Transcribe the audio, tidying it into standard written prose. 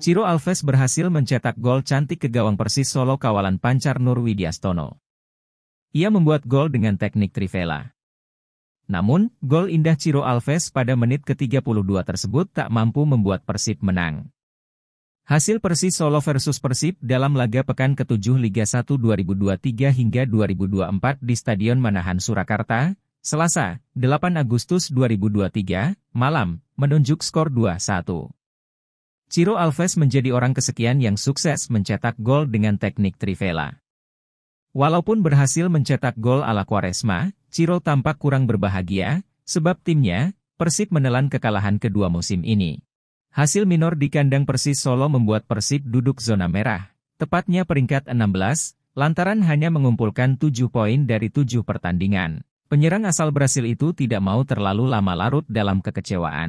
Ciro Alves berhasil mencetak gol cantik ke gawang Persis Solo kawalan Pancar Nur Widiastono. Ia membuat gol dengan teknik trivela. Namun, gol indah Ciro Alves pada menit ke-32 tersebut tak mampu membuat Persib menang. Hasil Persis Solo versus Persib dalam laga pekan ke-7 Liga 1 2023 hingga 2024 di Stadion Manahan Surakarta, Selasa, 8 Agustus 2023, malam, menunjuk skor 2-1. Ciro Alves menjadi orang kesekian yang sukses mencetak gol dengan teknik trivela. Walaupun berhasil mencetak gol ala Quaresma, Ciro tampak kurang berbahagia, sebab timnya, Persib menelan kekalahan kedua musim ini. Hasil minor di kandang Persis Solo membuat Persib duduk zona merah, tepatnya peringkat 16, lantaran hanya mengumpulkan 7 poin dari 7 pertandingan. Penyerang asal Brasil itu tidak mau terlalu lama larut dalam kekecewaan.